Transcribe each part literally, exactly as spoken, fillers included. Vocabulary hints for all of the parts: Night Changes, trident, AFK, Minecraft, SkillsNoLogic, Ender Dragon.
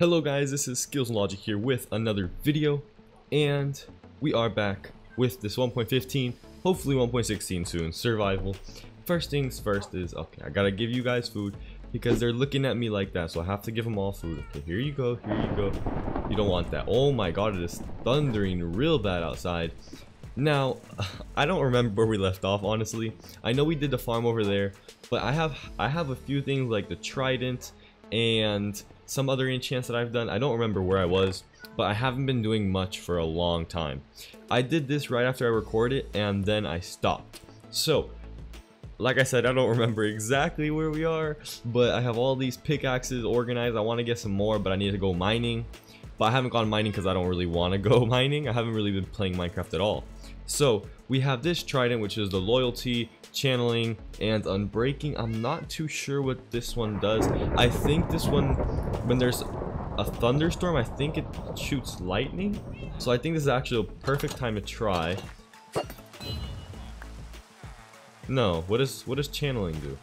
Hello guys, this is SkillsNoLogic here with another video, and we are back with this one point fifteen, hopefully one point sixteen soon, survival. First things first is, okay, I gotta give you guys food because they're looking at me like that, so I have to give them all food. Okay, here you go, here you go. You don't want that. Oh my god, it is thundering real bad outside. Now, I don't remember where we left off, honestly. I know we did the farm over there, but I have I have a few things like the trident and some other enchants that I've done. I don't remember where I was, but I haven't been doing much for a long time. I did this right after I recorded and then I stopped. So, like I said, I don't remember exactly where we are, but I have all these pickaxes organized. I want to get some more, but I need to go mining. But I haven't gone mining because I don't really want to go mining. I haven't really been playing Minecraft at all. So, we have this trident, which is the loyalty, channeling, and unbreaking. I'm not too sure what this one does. I think this one, when there's a thunderstorm, I think it shoots lightning. So I think this is actually a perfect time to try. No, what is what does channeling do?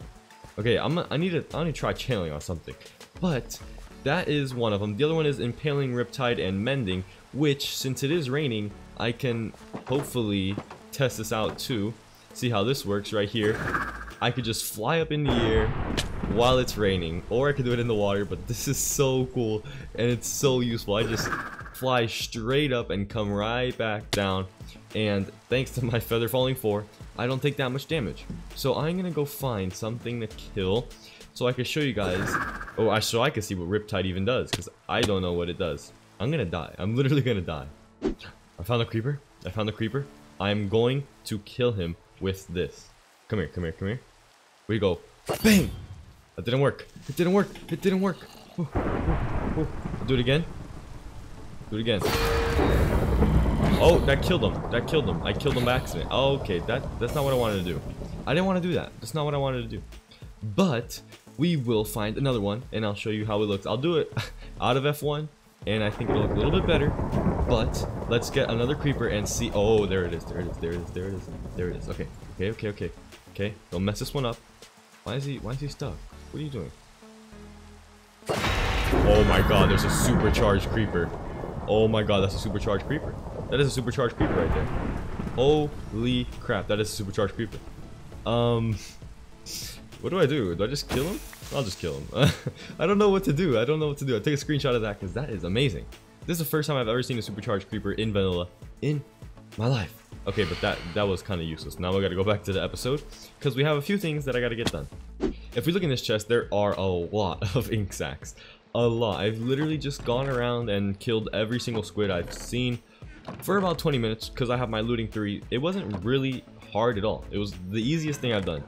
Okay, I'm I need to I need to try channeling on something. But that is one of them. The other one is impaling, riptide, and mending, which, since it is raining, I can hopefully test this out too. See how this works right here. I could just fly up in the air while it's raining, or I could do it in the water, but this is so cool and it's so useful. I just fly straight up and come right back down, and thanks to my feather falling four, I don't take that much damage. So I'm gonna go find something to kill so I can show you guys, or I so I can see what Riptide even does, because I don't know what it does. I'm gonna die. I'm literally gonna die. I found a creeper. I found a creeper. I'm going to kill him with this. Come here, come here, come here. We go. Bang! That didn't work. It didn't work. It didn't work. Ooh, ooh, ooh. Do it again. Do it again. Oh, that killed him. That killed him. I killed him by accident. Okay, that, that's not what I wanted to do. I didn't want to do that. That's not what I wanted to do. But we will find another one, and I'll show you how it looks. I'll do it out of F one, and I think it'll look a little bit better. But let's get another creeper and see. Oh, there it is, there it is, there it is, there it is, there it is. Okay, okay, okay, okay, okay. Don't mess this one up. Why is he? Why is he stuck? What are you doing? Oh my God, there's a supercharged creeper. Oh my God, that's a supercharged creeper. That is a supercharged creeper right there. Holy crap, that is a supercharged creeper. Um, what do I do? Do I just kill him? I'll just kill him. I don't know what to do. I don't know what to do. I'll take a screenshot of that because that is amazing. This is the first time I've ever seen a supercharged creeper in vanilla in my life. Okay, but that that was kind of useless. Now we got to go back to the episode because we have a few things that I got to get done. If we look in this chest, there are a lot of ink sacs. A lot. I've literally just gone around and killed every single squid I've seen for about twenty minutes because I have my looting three. It wasn't really hard at all. It was the easiest thing I've done.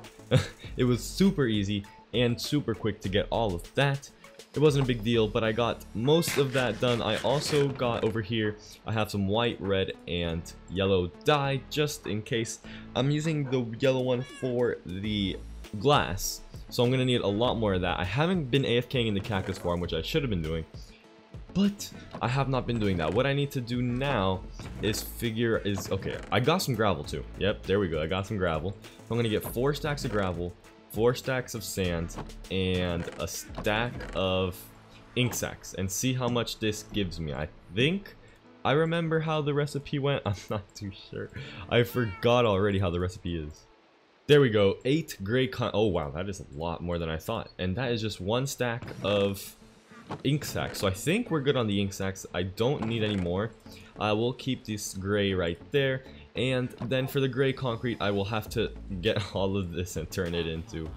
It was super easy and super quick to get all of that. It wasn't a big deal, but I got most of that done. I also got over here, I have some white, red, and yellow dye just in case. I'm using the yellow one for the glass, so I'm gonna need a lot more of that. I haven't been AFKing in the cactus farm, which I should have been doing, but I have not been doing that. What I need to do now is figure is okay, I got some gravel too. Yep, there we go. I got some gravel. I'm gonna get four stacks of gravel, four stacks of sand, and a stack of ink sacs, and see how much this gives me. I think I remember how the recipe went. I'm not too sure. I forgot already how the recipe is. There we go. Eight gray con- oh wow, that is a lot more than I thought, and that is just one stack of ink sacs. So I think we're good on the ink sacs. I don't need any more. I will keep this gray right there. And then for the gray concrete, I will have to get all of this and turn it into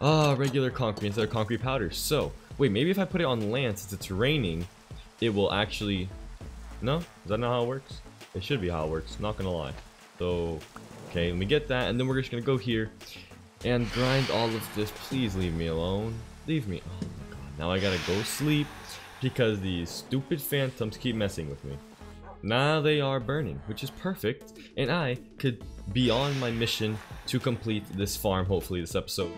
uh, regular concrete instead of concrete powder. So, wait, maybe if I put it on land, since it's raining, it will actually... No? Is that not how it works? It should be how it works, not gonna lie. So, okay, let me get that, and then we're just gonna go here and grind all of this. Please leave me alone. Leave me. Oh my god, now I gotta go sleep because these stupid phantoms keep messing with me. Now they are burning, which is perfect, and I could be on my mission to complete this farm, hopefully, this episode.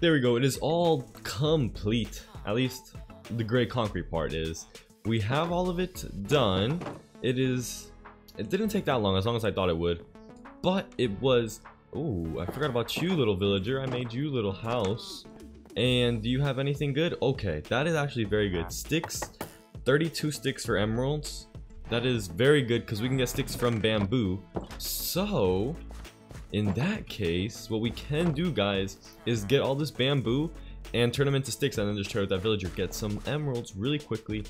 There we go, it is all complete. At least the gray concrete part is. We have all of it done. It is, it didn't take that long, as long as I thought it would. But it was, oh, I forgot about you, little villager. I made you little house. And do you have anything good? Okay, that is actually very good. Sticks, thirty-two sticks for emeralds. That is very good because we can get sticks from bamboo. So, in that case, what we can do, guys, is get all this bamboo and turn them into sticks and then just trade with that villager. Get some emeralds really quickly.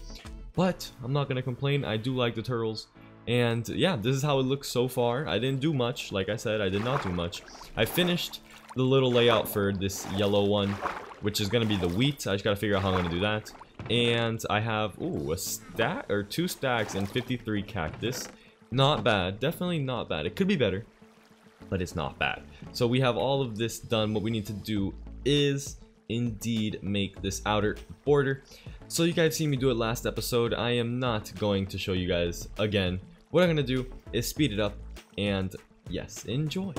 But I'm not going to complain. I do like the turtles. And yeah, this is how it looks so far. I didn't do much. Like I said, I did not do much. I finished the little layout for this yellow one, which is going to be the wheat. I just got to figure out how I'm going to do that. And I have, ooh, a stack or two stacks and fifty-three cactus. Not bad. Definitely not bad. It could be better, but it's not bad. So we have all of this done. What we need to do is indeed make this outer border. So you guys seen me do it last episode. I am not going to show you guys again. What I'm going to do is speed it up and yes, enjoy.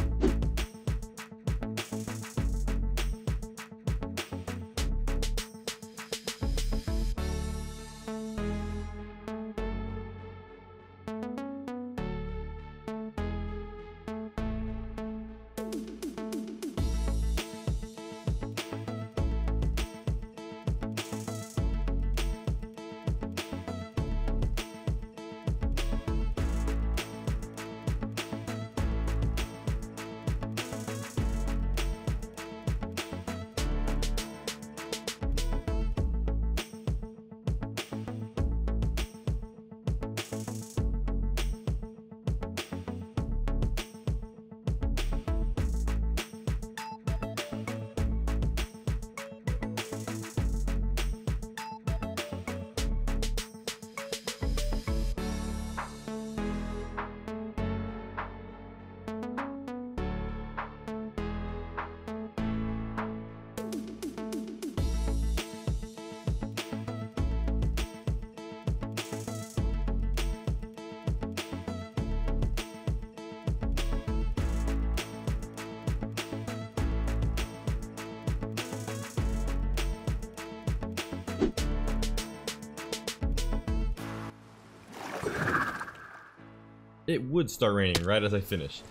It would start raining right as I finish,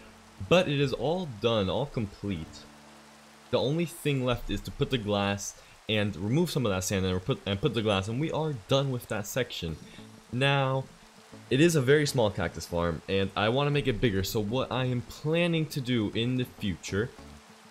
but it is all done, all complete. The only thing left is to put the glass and remove some of that sand and put, and put the glass, and we are done with that section. Now, it is a very small cactus farm, and I want to make it bigger, so what I am planning to do in the future,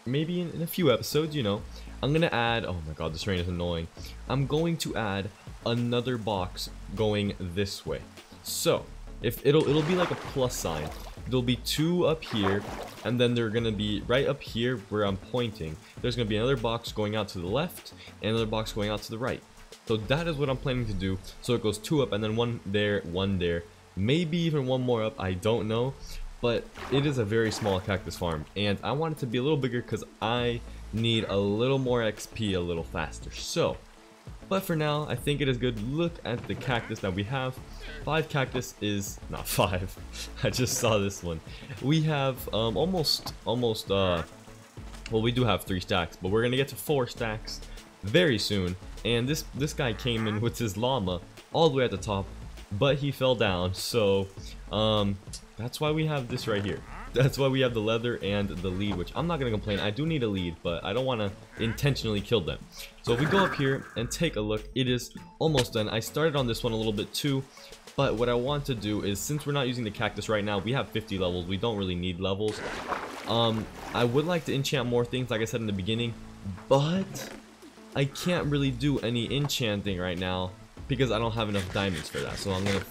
maybe in, in a few episodes, you know, I'm going to add, oh my god, this rain is annoying. I'm going to add another box going this way. So, If it'll it'll be like a plus sign. There'll be two up here, and then they're gonna be right up here where I'm pointing. There's gonna be another box going out to the left and another box going out to the right. So that is what I'm planning to do. So it goes two up and then one there, one there, maybe even one more up, I don't know. But it is a very small cactus farm, and I want it to be a little bigger because I need a little more X P a little faster. So but for now, I think it is good. Look at the cactus that we have. Five cactus is not five. I just saw this one. We have um, almost, almost, uh, well, we do have three stacks, but we're going to get to four stacks very soon. And this, this guy came in with his llama all the way at the top, but he fell down. So um, that's why we have this right here. That's why we have the leather and the lead, which I'm not going to complain. I do need a lead, but I don't want to intentionally kill them. So if we go up here and take a look, it is almost done. I started on this one a little bit too, but what I want to do is, since we're not using the cactus right now, we have fifty levels. We don't really need levels. Um, I would like to enchant more things, like I said in the beginning, but I can't really do any enchanting right now because I don't have enough diamonds for that. So I'm going to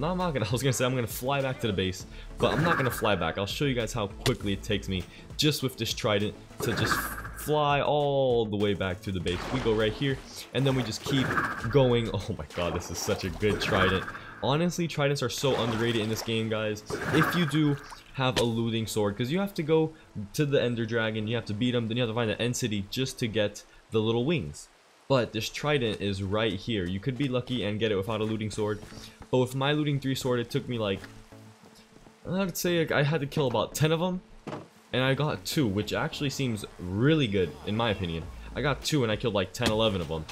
No, I'm not gonna. I was gonna say I'm gonna fly back to the base, but I'm not gonna fly back. I'll show you guys how quickly it takes me just with this trident to just fly all the way back to the base. We go right here, and then we just keep going. Oh my god, this is such a good trident. Honestly, tridents are so underrated in this game, guys. If you do have a looting sword, because you have to go to the Ender Dragon, you have to beat him, then you have to find the End City just to get the little wings. But this trident is right here. You could be lucky and get it without a looting sword. But with my looting three sword, it took me like, I'd say I had to kill about ten of them, and I got two, which actually seems really good in my opinion. I got two and I killed like ten, eleven of them.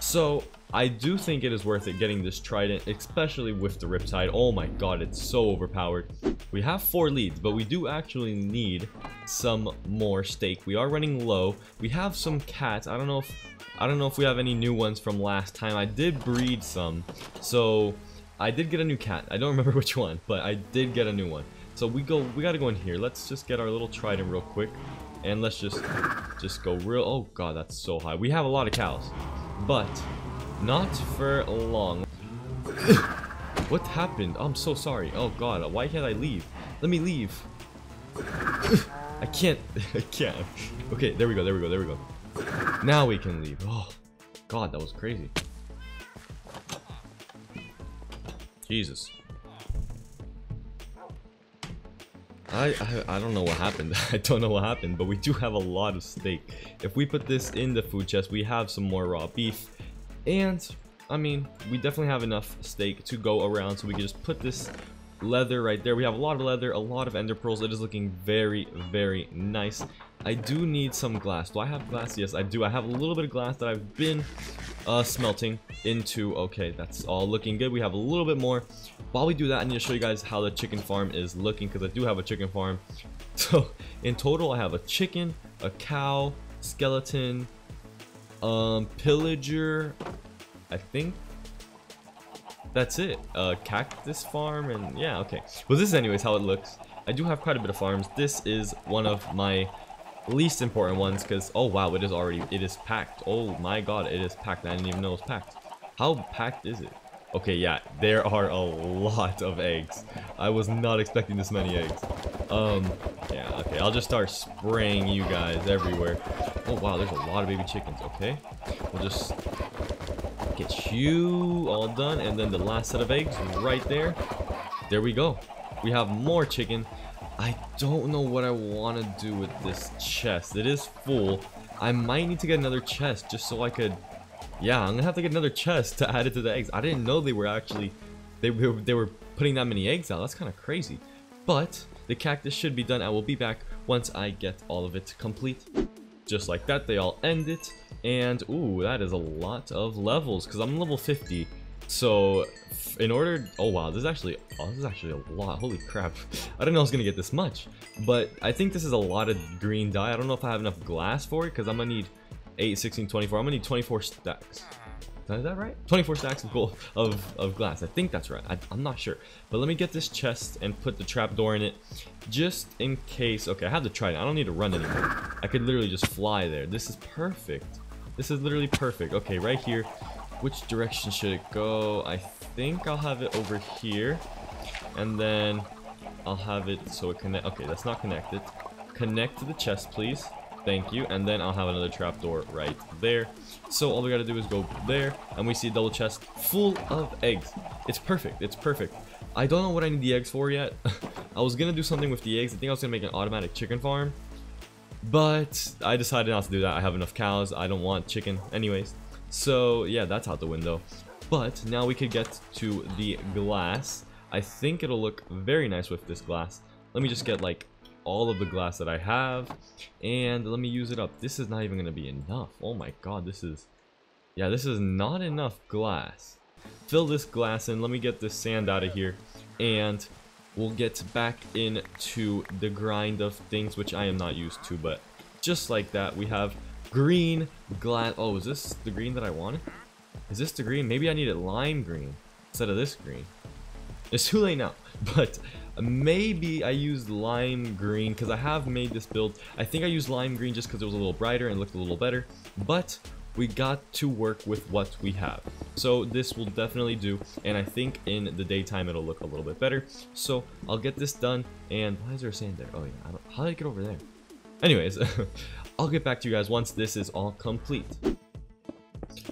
So I do think it is worth it getting this trident, especially with the Riptide. Oh my god, it's so overpowered. We have four leads, but we do actually need some more steak. We are running low. We have some cats. I don't know if I don't know if we have any new ones from last time. I did breed some, so I did get a new cat. I don't remember which one, but I did get a new one. So we go. We gotta go in here. Let's just get our little trident real quick, and let's just just go real. Oh god, that's so high. We have a lot of cows, but not for long. What happened? I'm so sorry. Oh god, why can't I leave? Let me leave. I can't. I can't. Okay, there we go. There we go. There we go. Now we can leave. Oh god, that was crazy. Jesus. I, I I don't know what happened. I don't know what happened, but we do have a lot of steak. If we put this in the food chest, we have some more raw beef. And, I mean, we definitely have enough steak to go around, so we can just put this leather right there. We have a lot of leather, a lot of ender pearls. It is looking very, very nice. I do need some glass. Do I have glass? Yes, I do. I have a little bit of glass that I've been uh, smelting into. Okay, that's all looking good. We have a little bit more. While we do that, I need to show you guys how the chicken farm is looking, because I do have a chicken farm. So, in total, I have a chicken, a cow, skeleton, um pillager, I think that's it, uh cactus farm, and yeah, okay, well, this is anyways how it looks. I do have quite a bit of farms. This is one of my least important ones, because oh wow, it is already, it is packed. Oh my god, it is packed. I didn't even know it was packed. How packed is it? Okay, yeah, there are a lot of eggs. I was not expecting this many eggs. Um yeah, okay, I'll just start spraying you guys everywhere. Oh wow, there's a lot of baby chickens. Okay, we'll just get you all done, and then the last set of eggs right there. There we go. We have more chicken. I don't know what I want to do with this chest. It is full. I might need to get another chest just so I could. Yeah, I'm gonna have to get another chest to add it to the eggs. I didn't know they were actually they were they were putting that many eggs out. That's kind of crazy. But the cactus should be done. I will be back once I get all of it complete. Just like that, they all end it. And ooh, that is a lot of levels, because I'm level fifty. So in order, oh wow, this is actually oh, this is actually a lot. Holy crap, I didn't know I was gonna get this much, but I think this is a lot of green dye. I don't know if I have enough glass for it, because I'm gonna need eight, sixteen, twenty-four. I'm gonna need twenty-four stacks. Is that right? twenty-four stacks of gold, of, of glass. I think that's right. I, I'm not sure. But let me get this chest and put the trapdoor in it, just in case. Okay, I have the trident. I don't need to run anymore. I could literally just fly there. This is perfect. This is literally perfect. Okay, right here. Which direction should it go? I think I'll have it over here, and then I'll have it so it connect. Okay, that's not connected. Connect to the chest, please. Thank you. And then I'll have another trapdoor right there. So all we gotta do is go there, and we see a double chest full of eggs. It's perfect. It's perfect. I don't know what I need the eggs for yet. I was gonna do something with the eggs. I think I was gonna make an automatic chicken farm, but I decided not to do that. I have enough cows. I don't want chicken anyways. So yeah, that's out the window. But now we could get to the glass. I think it'll look very nice with this glass. Let me just get like all of the glass that I have, and let me use it up. This is not even gonna be enough. Oh my god, this is, yeah, this is not enough glass. Fill this glass in. Let me get this sand out of here, and we'll get back into the grind of things, which I am not used to. But just like that, we have green glass. Oh, is this the green that I wanted? Is this the green? Maybe I needed lime green instead of this green. It's too late now, but maybe I used lime green, because I have made this build. I think I used lime green just because it was a little brighter and looked a little better, but we got to work with what we have. So this will definitely do, and I think in the daytime it'll look a little bit better. So I'll get this done, and why is there sand there? Oh yeah, I don't, how did I get over there? Anyways, I'll get back to you guys once this is all complete.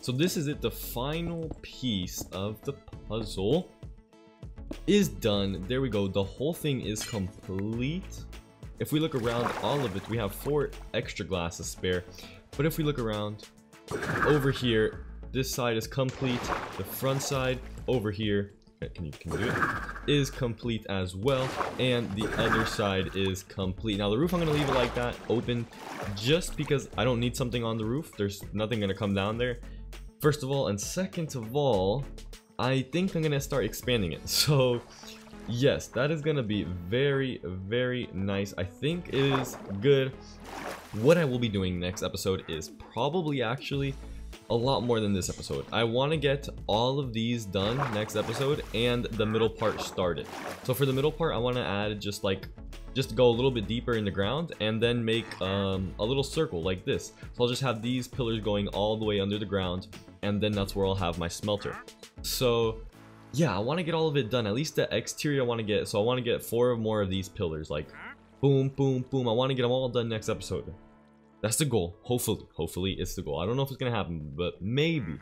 So this is it, the final piece of the puzzle is done. There we go, the whole thing is complete. If we look around all of it, we have four extra glasses spare, but if we look around over here, this side is complete, the front side over here, and you can do it, is complete as well, and the other side is complete. Now the roof, I'm going to leave it like that, open, just because I don't need something on the roof. There's nothing going to come down there, first of all, and second of all, I think I'm going to start expanding it. So yes, that is going to be very, very nice. I think it is good. What I will be doing next episode is probably actually a lot more than this episode. I want to get all of these done next episode and the middle part started. So for the middle part, I want to add just like, just go a little bit deeper in the ground and then make um, a little circle like this. So I'll just have these pillars going all the way under the ground, and then that's where I'll have my smelter. So yeah, I want to get all of it done. At least the exterior I want to get. So I want to get four more of these pillars, like boom, boom, boom. I want to get them all done next episode. That's the goal. Hopefully, hopefully it's the goal. I don't know if it's going to happen, but maybe.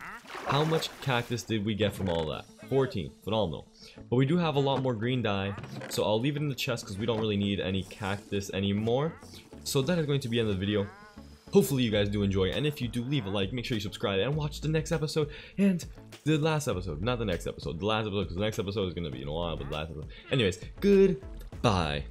How much cactus did we get from all that? fourteen. Phenomenal. But we do have a lot more green dye, so I'll leave it in the chest because we don't really need any cactus anymore. So that is going to be the end of the video. Hopefully you guys do enjoy, and if you do, leave a like, make sure you subscribe, and watch the next episode and the last episode. Not the next episode, the last episode, because the next episode is going to be in a while, but the last episode. Anyways, goodbye.